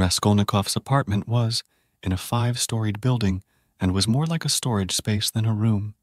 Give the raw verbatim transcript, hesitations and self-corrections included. Raskolnikov's apartment was in a five-storied building and was more like a storage space than a room.